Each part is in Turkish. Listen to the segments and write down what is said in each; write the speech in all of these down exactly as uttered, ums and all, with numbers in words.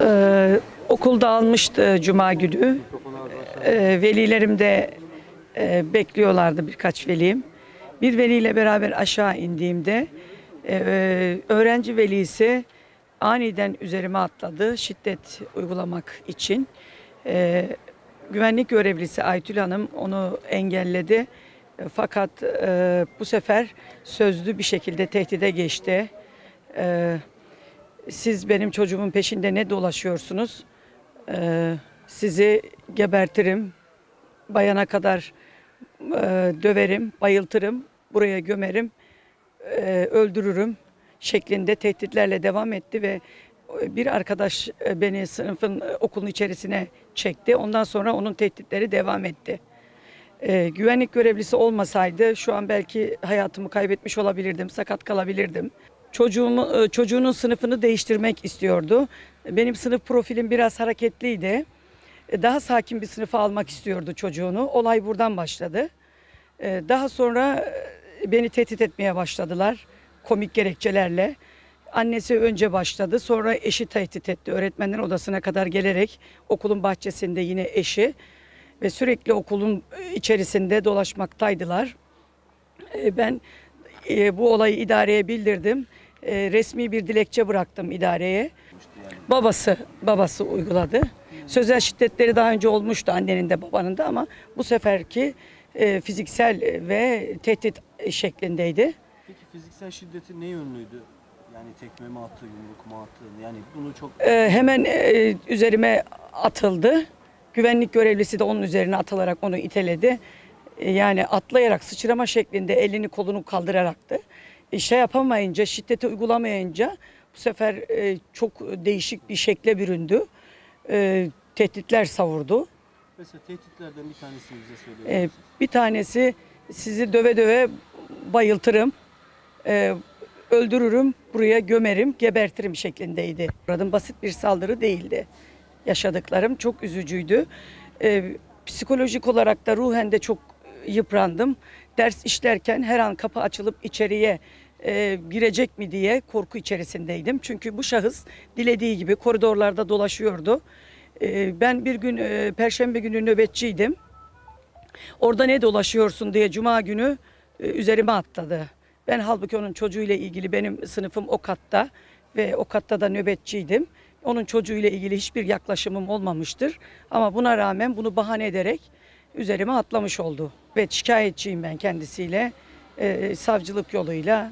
Ee, okul dağılmıştı Cuma günü. Ee, velilerim de e, bekliyorlardı, birkaç velim. Bir veliyle beraber aşağı indiğimde e, öğrenci velisi aniden üzerime atladı şiddet uygulamak için. E, güvenlik görevlisi Aytül Hanım onu engelledi. E, fakat e, bu sefer sözlü bir şekilde tehdide geçti. E, siz benim çocuğumun peşinde ne dolaşıyorsunuz? E, sizi gebertirim, bayana kadar döverim, bayıltırım, buraya gömerim, öldürürüm şeklinde tehditlerle devam etti ve bir arkadaş beni sınıfın, okulun içerisine çekti. Ondan sonra onun tehditleri devam etti. Güvenlik görevlisi olmasaydı şu an belki hayatımı kaybetmiş olabilirdim, sakat kalabilirdim. Çocuğumu, çocuğunun sınıfını değiştirmek istiyordu. Benim sınıf profilim biraz hareketliydi. Daha sakin bir sınıfa almak istiyordu çocuğunu. Olay buradan başladı. Daha sonra beni tehdit etmeye başladılar komik gerekçelerle. Annesi önce başladı, sonra eşi tehdit etti. Öğretmenler odasına kadar gelerek okulun bahçesinde yine eşi ve sürekli okulun içerisinde dolaşmaktaydılar. Ben bu olayı idareye bildirdim. Resmi bir dilekçe bıraktım idareye. Babası, babası uyguladı. Sözel şiddetleri daha önce olmuştu annenin de babanın da, ama bu seferki e, fiziksel ve tehdit şeklindeydi. Peki fiziksel şiddeti ne yönlüydü? Yani tekme mi attı, yumruk mu attı? Yani bunu çok... E, hemen e, üzerime atıldı. Güvenlik görevlisi de onun üzerine atılarak onu iteledi. E, yani atlayarak, sıçrama şeklinde elini kolunu kaldıraraktı. E, şey yapamayınca, şiddeti uygulamayınca bu sefer e, çok değişik bir şekle büründü. E, tehditler savurdu. Mesela tehditlerden bir tanesini bize söylüyor musunuz? E, bir tanesi sizi döve döve bayıltırım, e, öldürürüm, buraya gömerim, gebertirim şeklindeydi. Burada basit bir saldırı değildi. Yaşadıklarım çok üzücüydü. E, psikolojik olarak da ruhen de çok yıprandım. Ders işlerken her an kapı açılıp içeriye E, girecek mi diye korku içerisindeydim. Çünkü bu şahıs dilediği gibi koridorlarda dolaşıyordu. E, ben bir gün e, Perşembe günü nöbetçiydim. Orada ne dolaşıyorsun diye Cuma günü e, üzerime atladı. Ben halbuki onun çocuğuyla ilgili, benim sınıfım o katta ve o katta da nöbetçiydim. Onun çocuğuyla ilgili hiçbir yaklaşımım olmamıştır. Ama buna rağmen bunu bahane ederek üzerime atlamış oldu. Ve şikayetçiyim ben kendisiyle. E, savcılık yoluyla,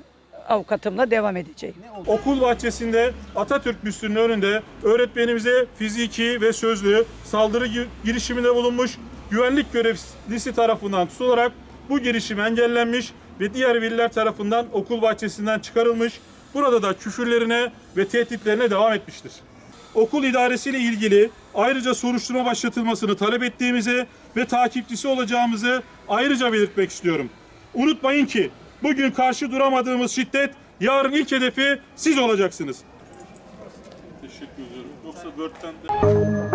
avukatımla devam edeceğim. Okul bahçesinde Atatürk büstünün önünde öğretmenimize fiziki ve sözlü saldırı girişiminde bulunmuş, güvenlik görevlisi tarafından tutularak bu girişim engellenmiş ve diğer veliler tarafından okul bahçesinden çıkarılmış. Burada da küfürlerine ve tehditlerine devam etmiştir. Okul idaresiyle ilgili ayrıca soruşturma başlatılmasını talep ettiğimizi ve takipçisi olacağımızı ayrıca belirtmek istiyorum. Unutmayın ki bugün karşı duramadığımız şiddet, yarın ilk hedefi siz olacaksınız. Teşekkür ederim. Yoksa dörtten de...